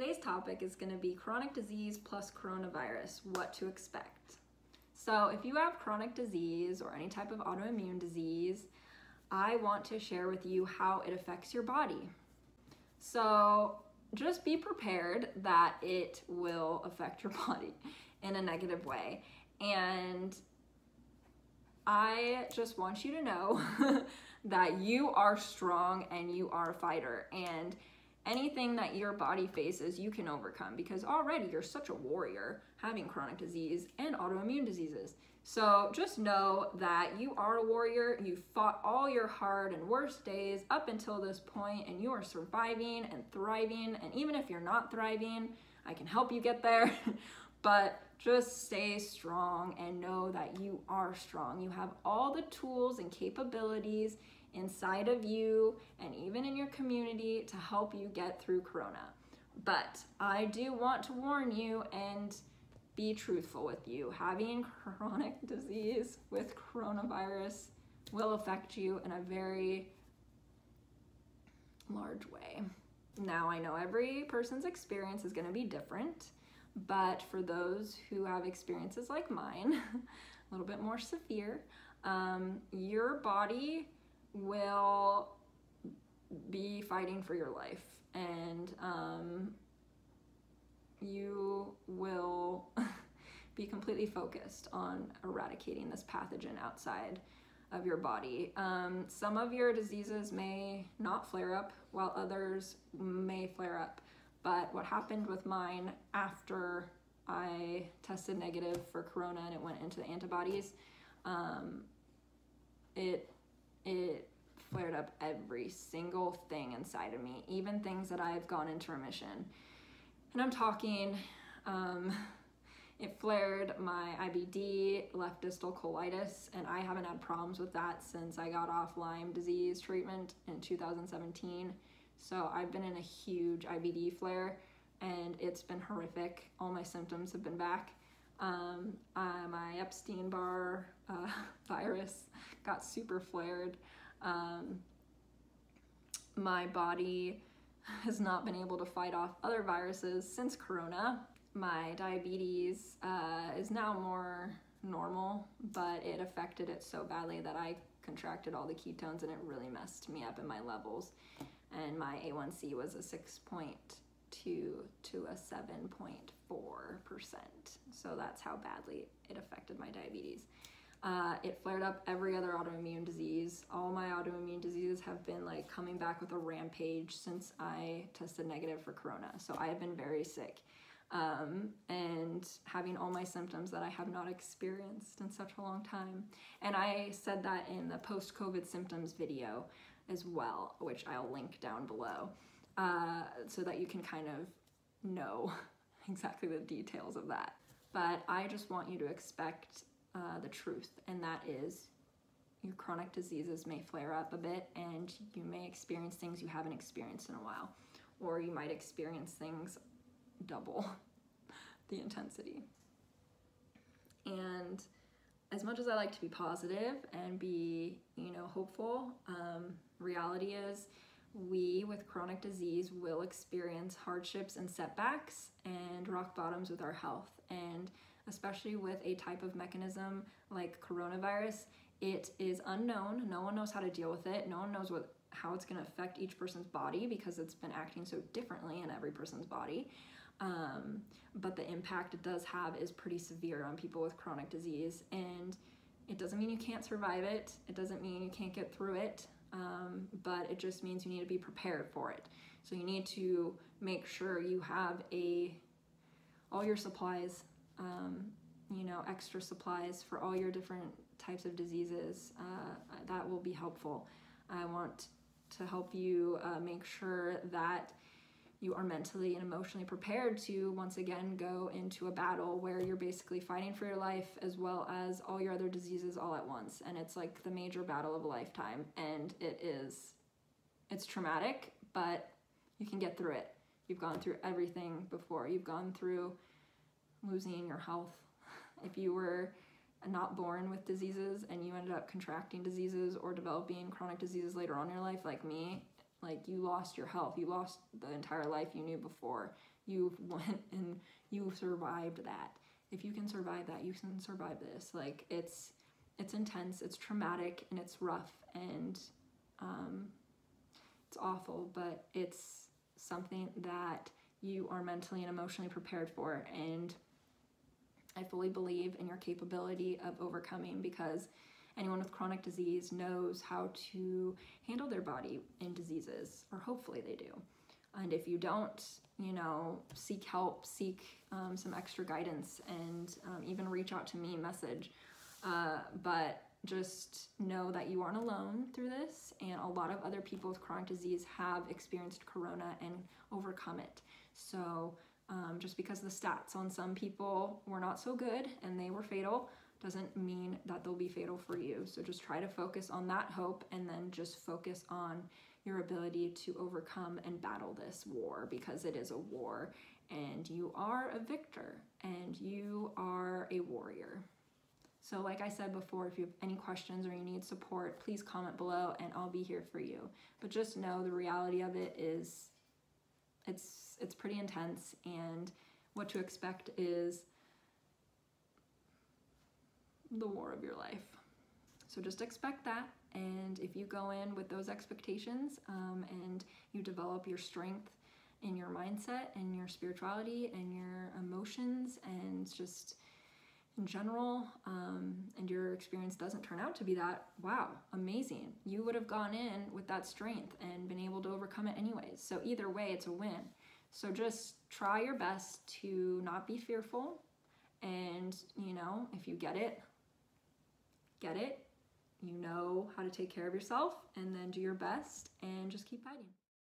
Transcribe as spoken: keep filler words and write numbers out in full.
Today's topic is going to be chronic disease plus coronavirus, what to expect. So if you have chronic disease or any type of autoimmune disease, I want to share with you how it affects your body. So just be prepared that it will affect your body in a negative way. And I just want you to know that you are strong and you are a fighter, and anything that your body faces, you can overcome, because already you're such a warrior having chronic disease and autoimmune diseases. So just know that you are a warrior. You fought all your hard and worst days up until this point, and you are surviving and thriving. And even if you're not thriving, I can help you get there. But just stay strong and know that you are strong. You have all the tools and capabilities inside of you and even in your community to help you get through Corona. But I do want to warn you and be truthful with you. Having chronic disease with coronavirus will affect you in a very large way. Now, I know every person's experience is going to be different, but for those who have experiences like mine, a little bit more severe, um, your body will be fighting for your life, and um, you will be completely focused on eradicating this pathogen outside of your body. Um, some of your diseases may not flare up while others may flare up. But what happened with mine after I tested negative for Corona and it went into the antibodies, um, it, it flared up every single thing inside of me, even things that I've gone into remission. And I'm talking, um, it flared my I B D, left distal colitis, and I haven't had problems with that since I got off Lyme disease treatment in two thousand seventeen. So I've been in a huge I B D flare, and it's been horrific. All my symptoms have been back. Um, uh, my Epstein-Barr uh, virus got super flared. Um, my body has not been able to fight off other viruses since Corona. My diabetes uh, is now more normal, but it affected it so badly that I contracted all the ketones, and it really messed me up in my levels. And my A one C was a six point two to a seven point four percent. So that's how badly it affected my diabetes. Uh, it flared up every other autoimmune disease. All my autoimmune diseases have been like coming back with a rampage since I tested negative for Corona. So I have been very sick um, and having all my symptoms that I have not experienced in such a long time. And I said that in the post-COVID symptoms video as well, which I'll link down below, uh, so that you can kind of know exactly the details of that. But I just want you to expect uh, the truth, and that is your chronic diseases may flare up a bit, and you may experience things you haven't experienced in a while, or you might experience things double the intensity. And as much as I like to be positive and be, you know, hopeful, um, reality is we with chronic disease will experience hardships and setbacks and rock bottoms with our health. And especially with a type of mechanism like coronavirus, it is unknown. No one knows how to deal with it. No one knows what, how it's going to affect each person's body, because it's been acting so differently in every person's body. Um, but the impact it does have is pretty severe on people with chronic disease, and it doesn't mean you can't survive it. It doesn't mean you can't get through it. Um, but it just means you need to be prepared for it. So you need to make sure you have a, all your supplies, um, you know, extra supplies for all your different types of diseases. Uh, that will be helpful. I want to help you uh, make sure that you are mentally and emotionally prepared to once again go into a battle where you're basically fighting for your life as well as all your other diseases all at once. And it's like the major battle of a lifetime, and it is, it's traumatic, but you can get through it. You've gone through everything before. You've gone through losing your health. If you were not born with diseases and you ended up contracting diseases or developing chronic diseases later on in your life like me, Like, you lost your health, you lost the entire life you knew before. You went and you survived that. If you can survive that, you can survive this. Like, it's it's intense, it's traumatic, and it's rough, and um, it's awful, but it's something that you are mentally and emotionally prepared for, and I fully believe in your capability of overcoming, because anyone with chronic disease knows how to handle their body in diseases, or hopefully they do. And if you don't, you know, seek help, seek um, some extra guidance, and um, even reach out to me, message. Uh, but just know that you aren't alone through this, and a lot of other people with chronic disease have experienced corona and overcome it. So um, just because the stats on some people were not so good and they were fatal, doesn't mean that they'll be fatal for you. So just try to focus on that hope, and then just focus on your ability to overcome and battle this war, because it is a war, and you are a victor, and you are a warrior. So like I said before, if you have any questions or you need support, please comment below and I'll be here for you. But just know the reality of it is it's it's pretty intense, and what to expect is the war of your life. So just expect that, and if you go in with those expectations um, and you develop your strength in your mindset and your spirituality and your emotions and just in general, um, and your experience doesn't turn out to be that, wow, amazing. You would have gone in with that strength and been able to overcome it anyways. So either way, it's a win. So just try your best to not be fearful, and you know, if you get it, get it, you know how to take care of yourself, and then do your best and just keep fighting.